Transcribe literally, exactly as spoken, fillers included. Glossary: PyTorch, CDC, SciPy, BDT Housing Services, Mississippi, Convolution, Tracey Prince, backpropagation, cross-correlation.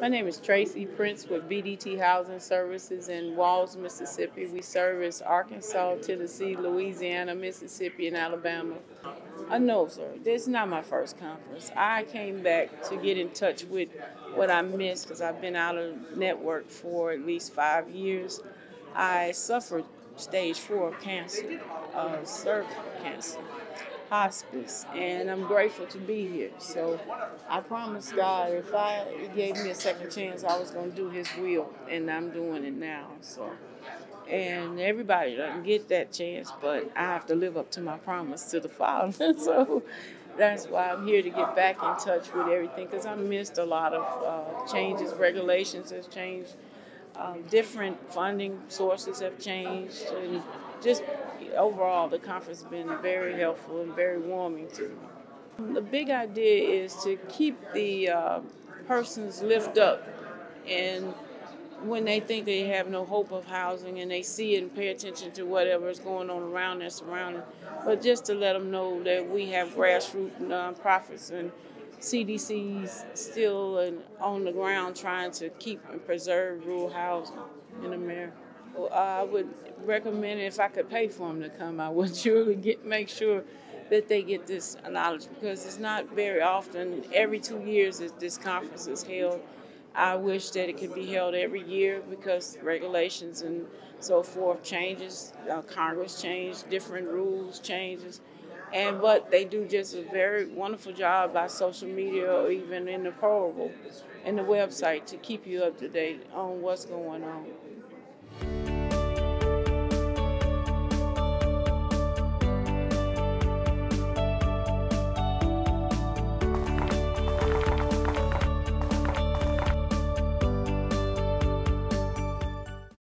My name is Tracey Prince with B D T Housing Services in Walls, Mississippi. We service Arkansas, Tennessee, Louisiana, Mississippi, and Alabama. Uh, no, sir, this is not my first conference. I came back to get in touch with what I missed because I've been out of network for at least five years. I suffered stage four cancer, uh, cervical cancer. Hospice, and I'm grateful to be here. So I promised God if I, he gave me a second chance, I was going to do his will, and I'm doing it now. So, and everybody doesn't get that chance, but I have to live up to my promise to the Father. So that's why I'm here, to get back in touch with everything, because I missed a lot of uh, changes. Regulations have changed. Uh, different funding sources have changed. And just overall, the conference has been very helpful and very warming to me. The big idea is to keep the uh, persons lift up, and when they think they have no hope of housing and they see it and pay attention to whatever is going on around their surroundings, but just to let them know that we have grassroots nonprofits and C D C's still and on the ground trying to keep and preserve rural housing in America. Well, I would recommend, if I could pay for them to come, I would surely get, make sure that they get this knowledge, because it's not very often. Every two years that this conference is held. I wish that it could be held every year, because regulations and so forth changes, uh, Congress changed, different rules changes. And but they do just a very wonderful job by social media, or even in the portal and the website, to keep you up to date on what's going on.